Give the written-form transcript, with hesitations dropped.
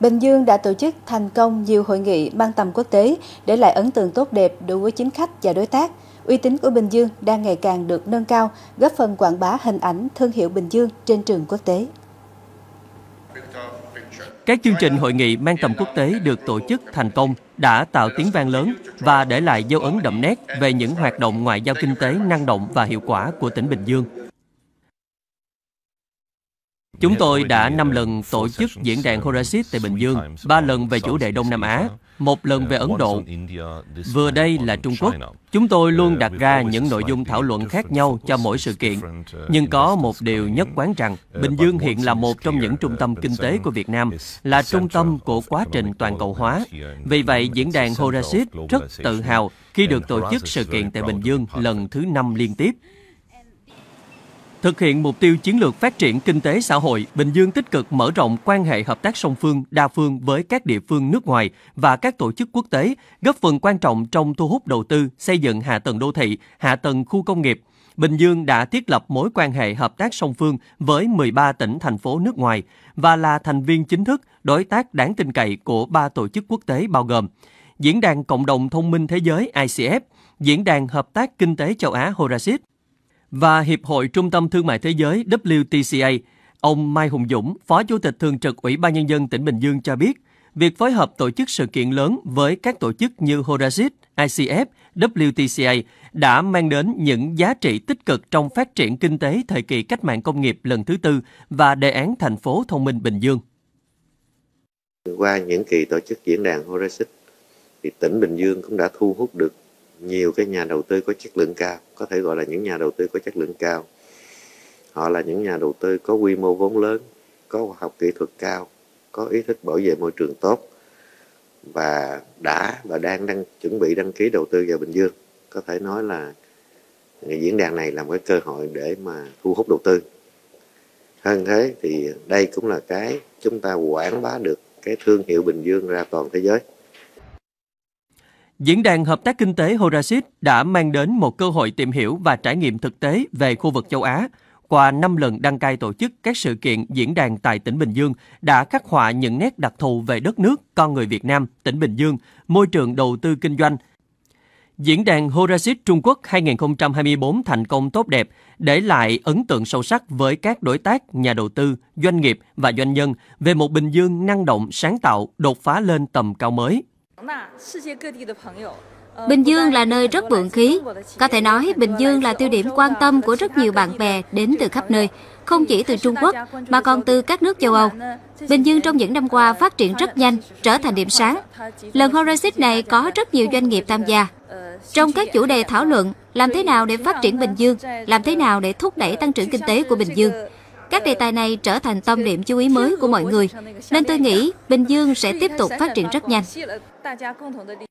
Bình Dương đã tổ chức thành công nhiều hội nghị mang tầm quốc tế, để lại ấn tượng tốt đẹp đối với chính khách và đối tác. Uy tín của Bình Dương đang ngày càng được nâng cao, góp phần quảng bá hình ảnh thương hiệu Bình Dương trên trường quốc tế. Các chương trình hội nghị mang tầm quốc tế được tổ chức thành công đã tạo tiếng vang lớn và để lại dấu ấn đậm nét về những hoạt động ngoại giao kinh tế năng động và hiệu quả của tỉnh Bình Dương. Chúng tôi đã 5 lần tổ chức diễn đàn Horasis tại Bình Dương, 3 lần về chủ đề Đông Nam Á, 1 lần về Ấn Độ. Vừa đây là Trung Quốc. Chúng tôi luôn đặt ra những nội dung thảo luận khác nhau cho mỗi sự kiện. Nhưng có một điều nhất quán rằng, Bình Dương hiện là một trong những trung tâm kinh tế của Việt Nam, là trung tâm của quá trình toàn cầu hóa. Vì vậy, diễn đàn Horasis rất tự hào khi được tổ chức sự kiện tại Bình Dương lần thứ 5 liên tiếp. Thực hiện mục tiêu chiến lược phát triển kinh tế xã hội, Bình Dương tích cực mở rộng quan hệ hợp tác song phương, đa phương với các địa phương nước ngoài và các tổ chức quốc tế, góp phần quan trọng trong thu hút đầu tư, xây dựng hạ tầng đô thị, hạ tầng khu công nghiệp. Bình Dương đã thiết lập mối quan hệ hợp tác song phương với 13 tỉnh, thành phố nước ngoài và là thành viên chính thức, đối tác đáng tin cậy của 3 tổ chức quốc tế bao gồm Diễn đàn Cộng đồng Thông minh Thế giới ICF, Diễn đàn Hợp tác Kinh tế Châu Á Horasis, và Hiệp hội Trung tâm Thương mại Thế giới WTCA, ông Mai Hùng Dũng, Phó Chủ tịch Thường trực Ủy ban Nhân dân tỉnh Bình Dương cho biết, việc phối hợp tổ chức sự kiện lớn với các tổ chức như Horasis, ICF, WTCA đã mang đến những giá trị tích cực trong phát triển kinh tế thời kỳ cách mạng công nghiệp lần thứ 4 và đề án thành phố thông minh Bình Dương. Qua những kỳ tổ chức diễn đàn Horasis, thì tỉnh Bình Dương cũng đã thu hút được nhiều cái nhà đầu tư có chất lượng cao, có thể gọi là những nhà đầu tư có chất lượng cao. Họ là những nhà đầu tư có quy mô vốn lớn, có khoa học kỹ thuật cao, có ý thức bảo vệ môi trường tốt và đã và đang chuẩn bị đăng ký đầu tư vào Bình Dương. Có thể nói là diễn đàn này là một cái cơ hội để mà thu hút đầu tư. Hơn thế thì đây cũng là cái chúng ta quảng bá được cái thương hiệu Bình Dương ra toàn thế giới. Diễn đàn Hợp tác Kinh tế Horasis đã mang đến một cơ hội tìm hiểu và trải nghiệm thực tế về khu vực châu Á. Qua 5 lần đăng cai tổ chức các sự kiện diễn đàn tại tỉnh Bình Dương đã khắc họa những nét đặc thù về đất nước, con người Việt Nam, tỉnh Bình Dương, môi trường đầu tư kinh doanh. Diễn đàn Horasis Trung Quốc 2024 thành công tốt đẹp, để lại ấn tượng sâu sắc với các đối tác, nhà đầu tư, doanh nghiệp và doanh nhân về một Bình Dương năng động, sáng tạo, đột phá lên tầm cao mới. Bình Dương là nơi rất vượng khí. Có thể nói Bình Dương là tiêu điểm quan tâm của rất nhiều bạn bè đến từ khắp nơi, không chỉ từ Trung Quốc mà còn từ các nước châu Âu. Bình Dương trong những năm qua phát triển rất nhanh, trở thành điểm sáng. Lần Horasis này có rất nhiều doanh nghiệp tham gia. Trong các chủ đề thảo luận, làm thế nào để phát triển Bình Dương, làm thế nào để thúc đẩy tăng trưởng kinh tế của Bình Dương. Các đề tài này trở thành tâm điểm chú ý mới của mọi người, nên tôi nghĩ Bình Dương sẽ tiếp tục phát triển rất nhanh.